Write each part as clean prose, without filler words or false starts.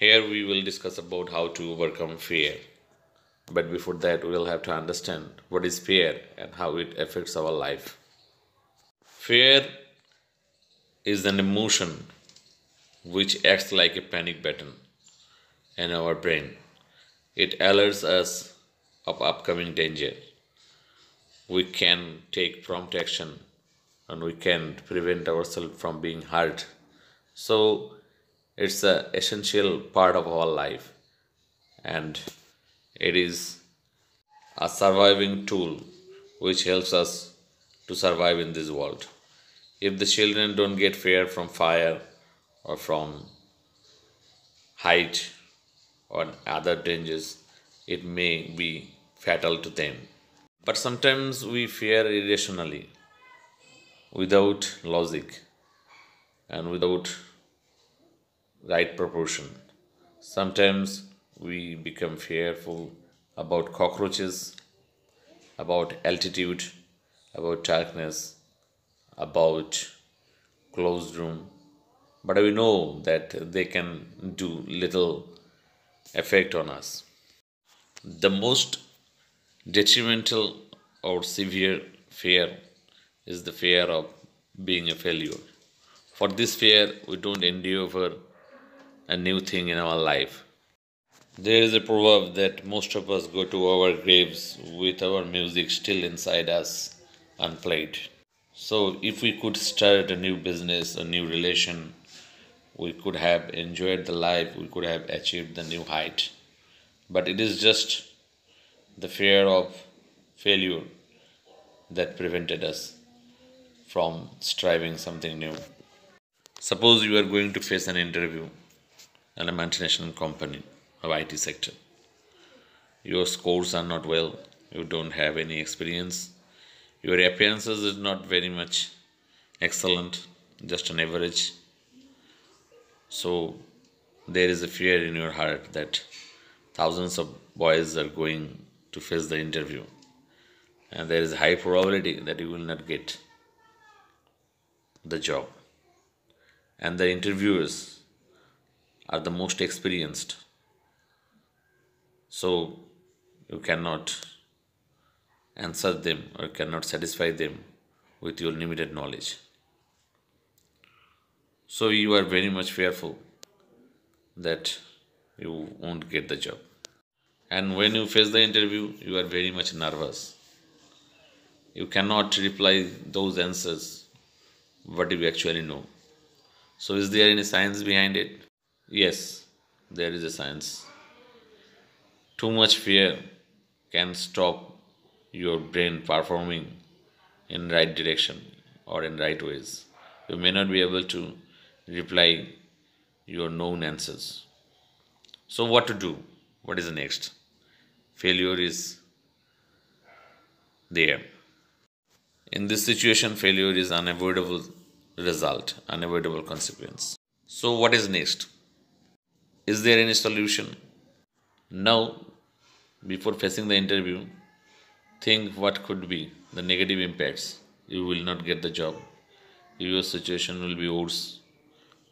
Here we will discuss about how to overcome fear. But before that, we will have to understand what is fear and how it affects our life. Fear is an emotion which acts like a panic button in our brain. It alerts us of upcoming danger. We can take prompt action and we can prevent ourselves from being hurt. So it's an essential part of our life, and it is a surviving tool which helps us to survive in this world. If the children don't get fear from fire or from height or other dangers, it may be fatal to them. But sometimes we fear irrationally, without logic and without right proportion. Sometimes we become fearful about cockroaches, about altitude, about darkness, about closed room. But we know that they can do little effect on us. The most detrimental or severe fear is the fear of being a failure. For this fear, we don't endure a new thing in our life. There is a proverb that most of us go to our graves with our music still inside us, unplayed. So if we could start a new business, a new relation, we could have enjoyed the life, we could have achieved the new height. But it is just the fear of failure that prevented us from striving something new. Suppose you are going to face an interview at a multinational company of IT sector. Your scores are not well, you don't have any experience, your appearances is not very much excellent, just an average. So there is a fear in your heart that thousands of boys are going to face the interview, and there is a high probability that you will not get the job. And the interviewers are the most experienced, so you cannot answer them or cannot satisfy them with your limited knowledge. So you are very much fearful that you won't get the job. And when you face the interview, you are very much nervous. You cannot reply those answers what you actually know. So is there any science behind it? Yes, there is a science. Too much fear can stop your brain performing in right direction or in right ways. You may not be able to reply your known answers. So what to do? What is next? Failure is there. In this situation, failure is unavoidable result, unavoidable consequence. So what is next? Is there any solution? Now, before facing the interview, think what could be the negative impacts. You will not get the job. Your situation will be worse,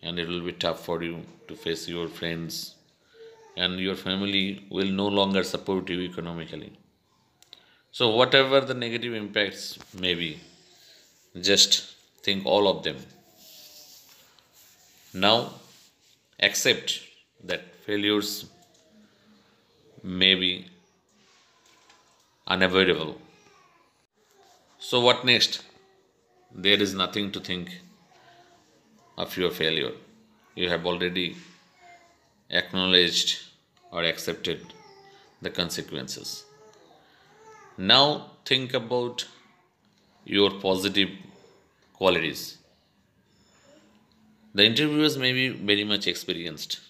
and it will be tough for you to face your friends, and your family will no longer support you economically. So whatever the negative impacts may be, just think all of them. Now, accept that failures may be unavoidable. So what next? There is nothing to think of your failure. You have already acknowledged or accepted the consequences. Now think about your positive qualities. The interviewers may be very much experienced,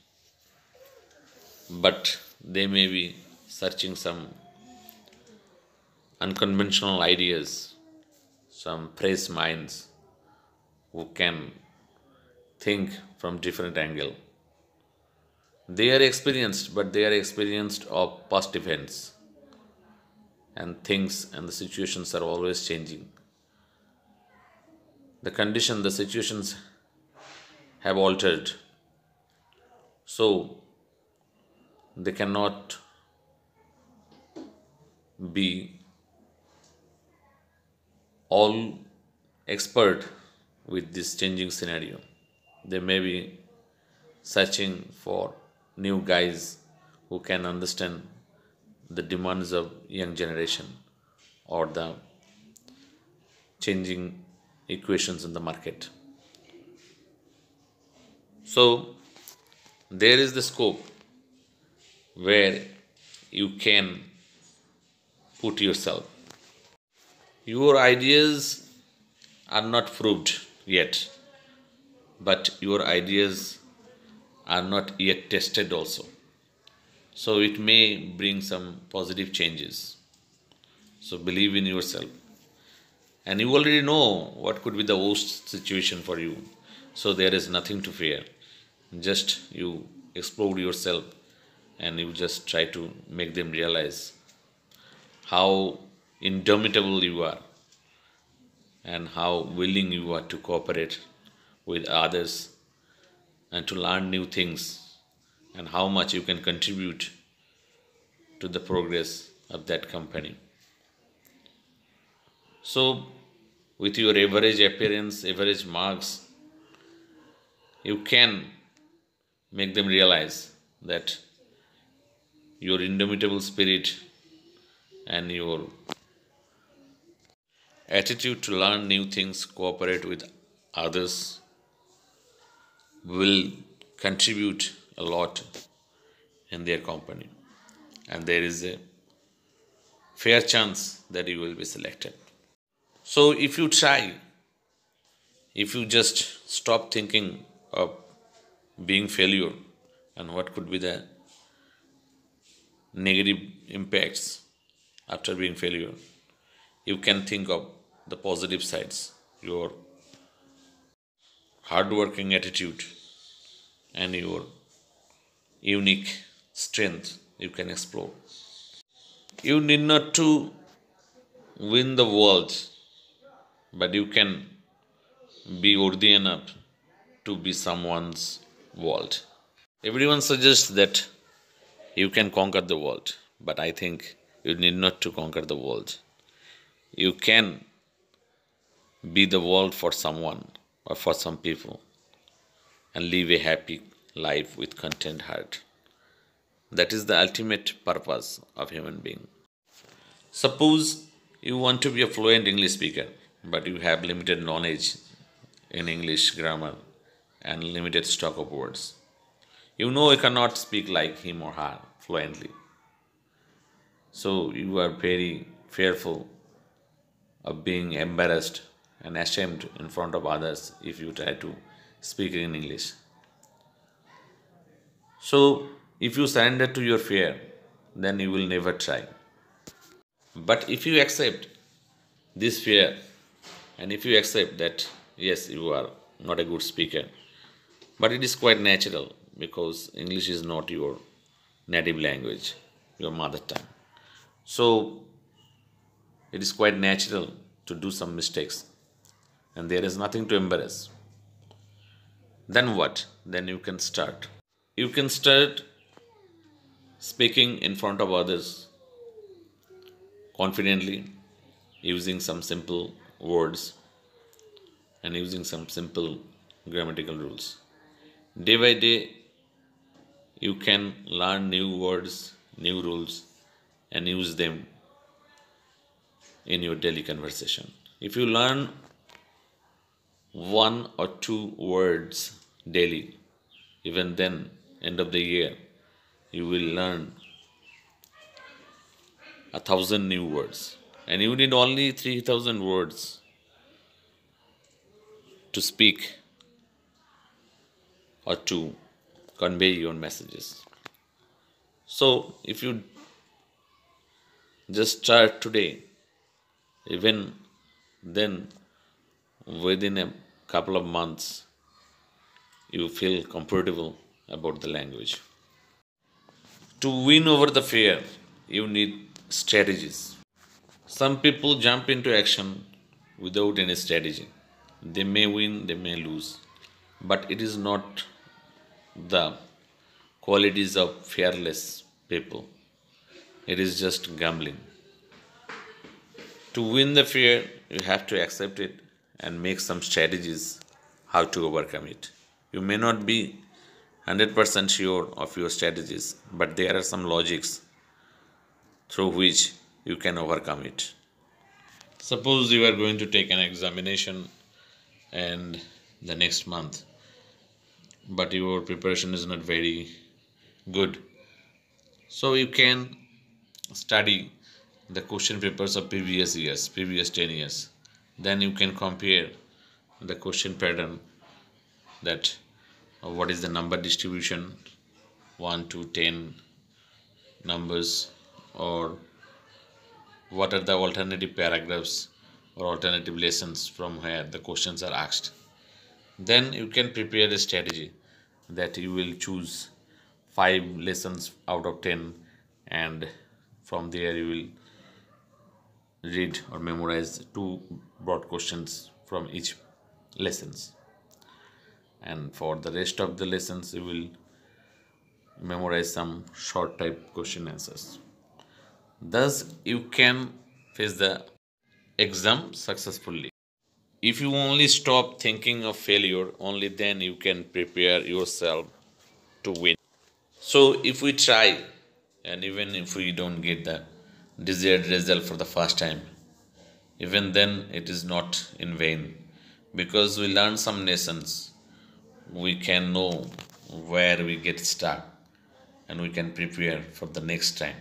but they may be searching some unconventional ideas, some fresh minds who can think from different angle. They are experienced, but they are experienced of past events, and things and the situations are always changing. The condition, the situations have altered. So they cannot be all expert with this changing scenario. They may be searching for new guys who can understand the demands of young generation or the changing equations in the market. So there is the scope where you can put yourself. Your ideas are not proved yet, but your ideas are not yet tested also. So it may bring some positive changes. So believe in yourself. And you already know what could be the worst situation for you. So there is nothing to fear. Just you explore yourself and you just try to make them realize how indomitable you are and how willing you are to cooperate with others and to learn new things and how much you can contribute to the progress of that company. So, with your average appearance, average marks, you can make them realize that your indomitable spirit and your attitude to learn new things, cooperate with others, will contribute a lot in their company. And there is a fair chance that you will be selected. So if you try, if you just stop thinking of being failure and what could be the negative impacts after being failure, you can think of the positive sides, your hard-working attitude and your unique strength you can explore. You need not to win the world, but you can be worthy enough to be someone's world. Everyone suggests that you can conquer the world, but I think you need not to conquer the world. You can be the world for someone or for some people and live a happy life with content heart. That is the ultimate purpose of human being. Suppose you want to be a fluent English speaker, but you have limited knowledge in English grammar and limited stock of words. You know you cannot speak like him or her fluently. So you are very fearful of being embarrassed and ashamed in front of others if you try to speak in English. So if you surrender to your fear, then you will never try. But if you accept this fear, and if you accept that, yes, you are not a good speaker, but it is quite natural because English is not your native language, your mother tongue. So it is quite natural to do some mistakes and there is nothing to embarrass. Then what? Then you can start. You can start speaking in front of others confidently, using some simple words and using some simple grammatical rules. Day by day, you can learn new words, new rules, and use them in your daily conversation. If you learn one or two words daily, even then, end of the year, you will learn 1,000 new words. And you need only 3,000 words to speak or to convey your messages. So if you just start today, even then within a couple of months, you feel comfortable about the language. To win over the fear, you need strategies. Some people jump into action without any strategy. They may win, they may lose, but it is not the qualities of fearless people. It is just gambling. To win the fear, you have to accept it and make some strategies how to overcome it. You may not be 100% sure of your strategies, but there are some logics through which you can overcome it. Suppose you are going to take an examination and the next month, but your preparation is not very good. So you can study the question papers of previous years, previous 10 years. Then you can compare the question pattern, that what is the number distribution, 1 to 10 numbers, or what are the alternative paragraphs or alternative lessons from where the questions are asked. Then you can prepare a strategy that you will choose 5 lessons out of 10, and from there you will read or memorize 2 broad questions from each lessons, and for the rest of the lessons you will memorize some short type question answers. Thus you can face the exam successfully. If you only stop thinking of failure, only then you can prepare yourself to win. So if we try, and even if we don't get the desired result for the first time, even then it is not in vain, because we learn some lessons. We can know where we get stuck and we can prepare for the next time.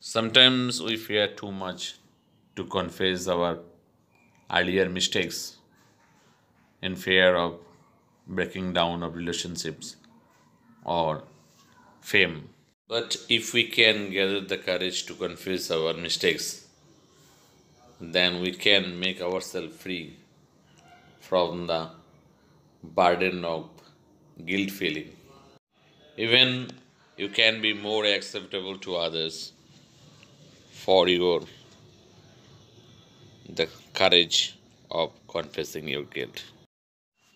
Sometimes we fear too much to confess our earlier mistakes in fear of breaking down of relationships or fame. But if we can gather the courage to confess our mistakes, then we can make ourselves free from the burden of guilt feeling. Even you can be more acceptable to others for the courage of confessing your guilt.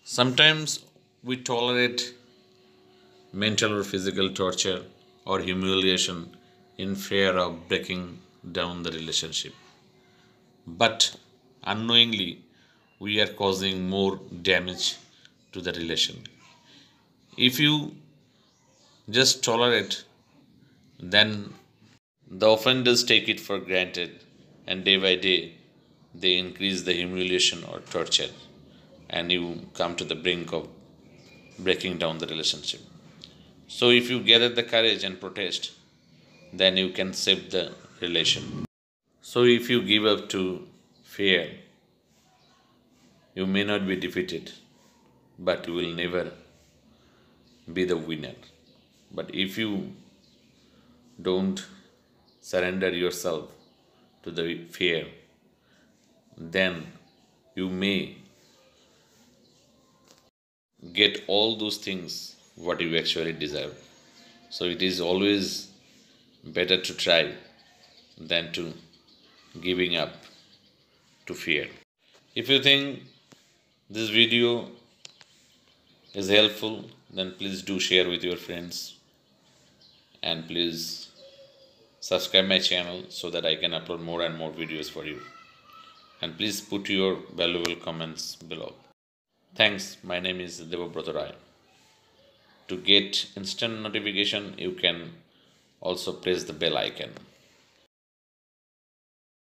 Sometimes we tolerate mental or physical torture or humiliation in fear of breaking down the relationship. But unknowingly, we are causing more damage to the relation. If you just tolerate, then the offenders take it for granted, and day by day they increase the humiliation or torture, and you come to the brink of breaking down the relationship. So if you gather the courage and protest, then you can save the relation. So if you give up to fear, you may not be defeated, but you will never be the winner. But if you don't surrender yourself to the fear, then you may get all those things what you actually deserve. So it is always better to try than to giving up to fear. If you think this video is helpful, then please do share with your friends, and please subscribe my channel so that I can upload more and more videos for you, and please put your valuable comments below. Thanks. My name is Devabrata Rai. To get instant notification, you can also press the bell icon.